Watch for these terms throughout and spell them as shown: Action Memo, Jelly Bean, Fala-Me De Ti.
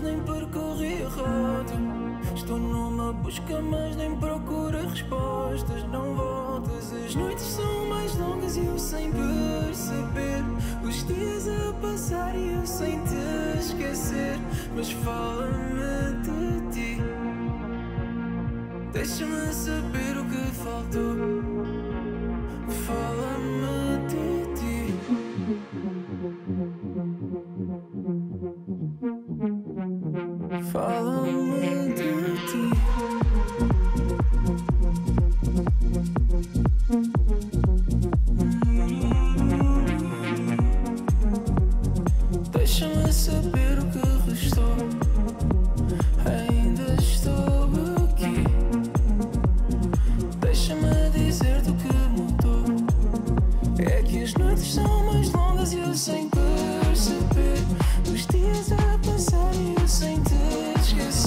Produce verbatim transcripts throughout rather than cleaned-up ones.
mas nem percorri a rota. Estou numa busca, mas nem procuro respostas. Não voltas, as noites são mais longas e eu sem perceber. Os dias a passar e eu sem te esquecer. Mas fala-me de ti, deixa-me saber o que faltou. Fala-me de ti. Fala-me de ti. Deixa-me saber o que restou. Ainda estou aqui. Deixa-me dizer do que mudou. É que as noites são mais longas e eu sem perceber. Os dias a passar e eu sem te esquecer.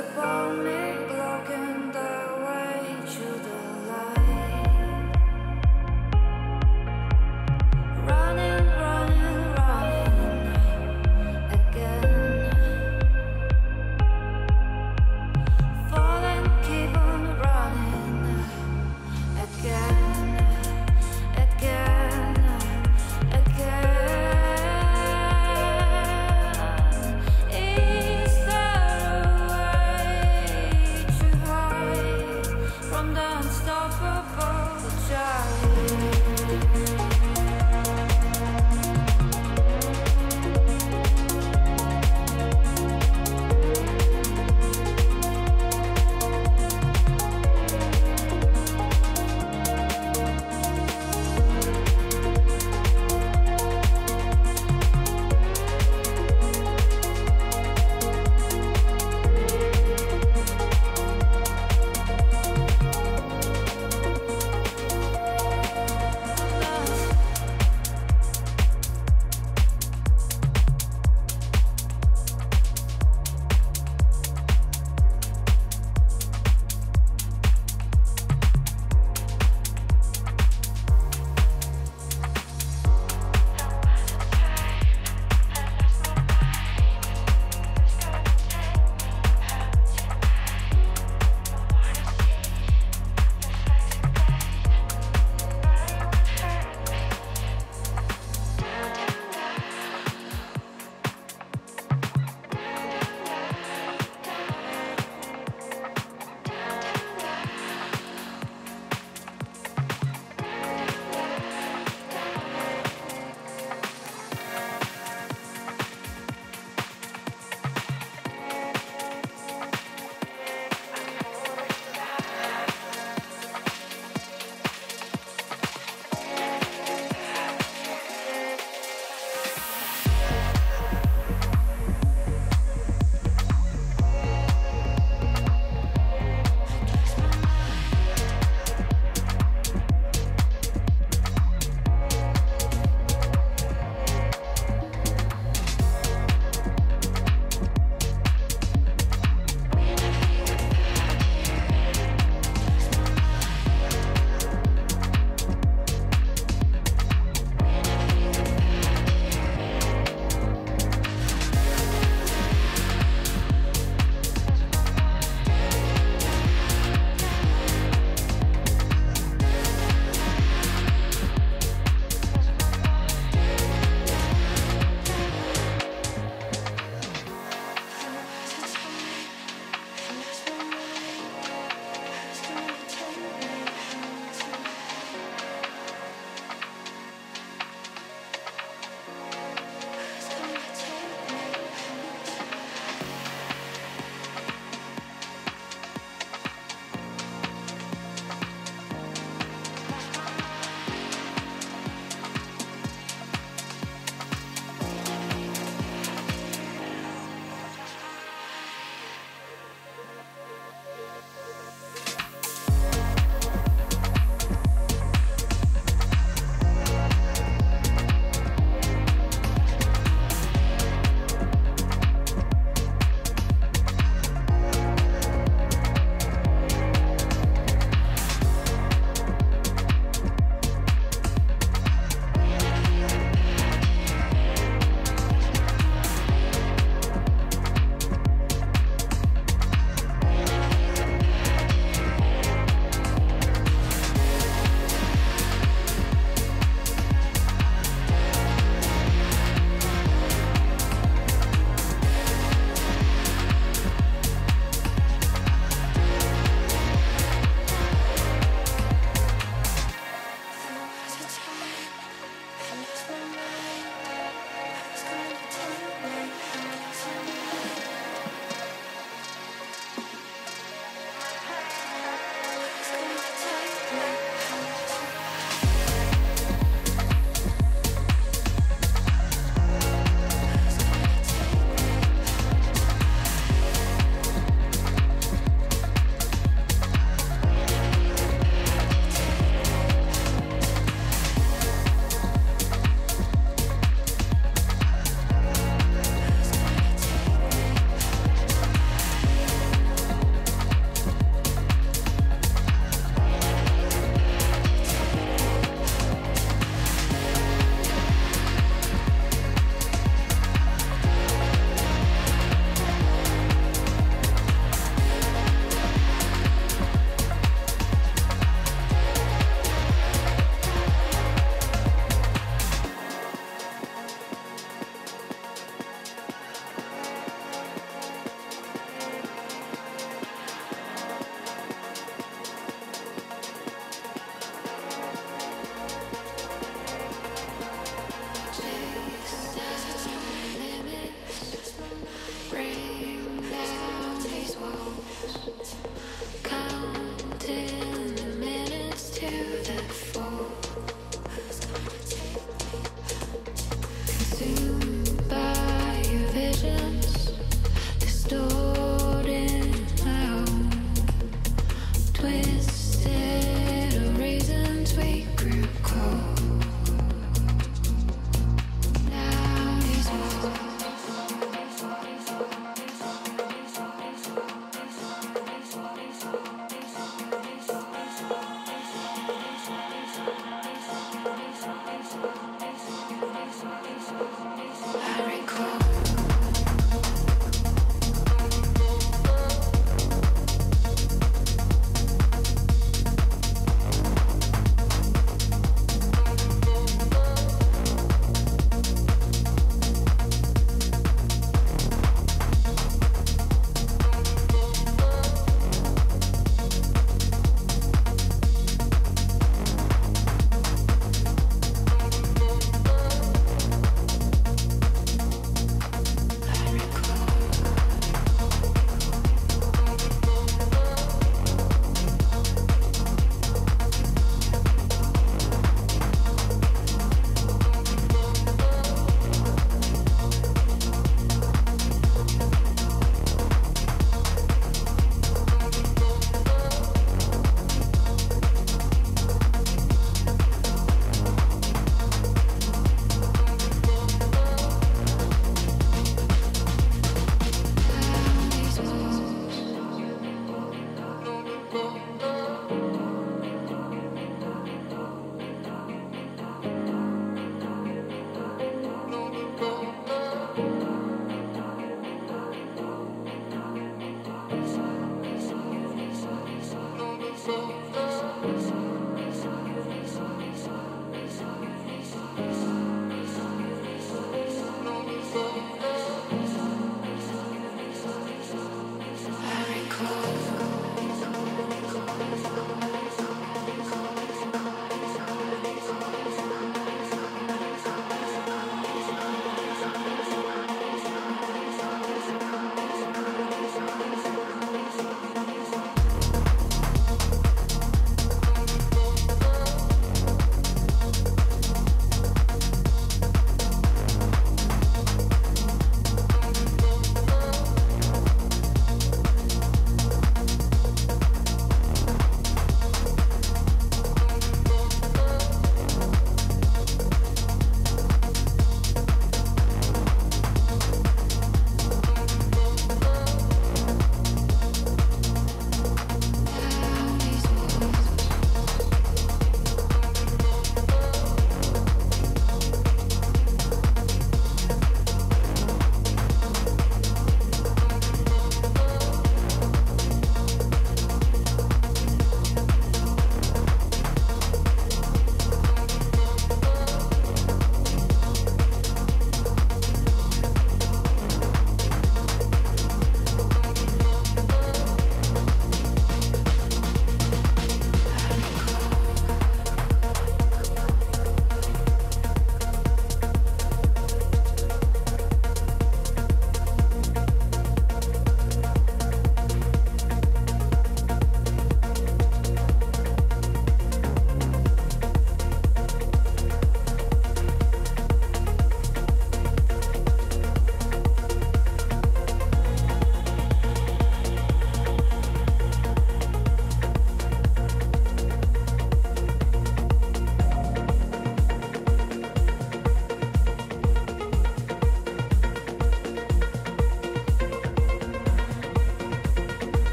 Hey.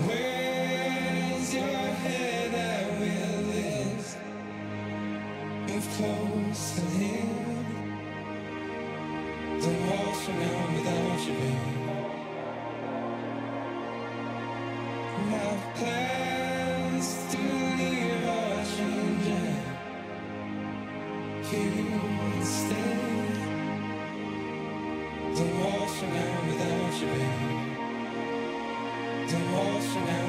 Raise your head, I will lift. Move close and heal. Don't walk from now without you, baby. My plans to leave are changing. You stay. Don't walk from now without you, baby. Don't walk from now.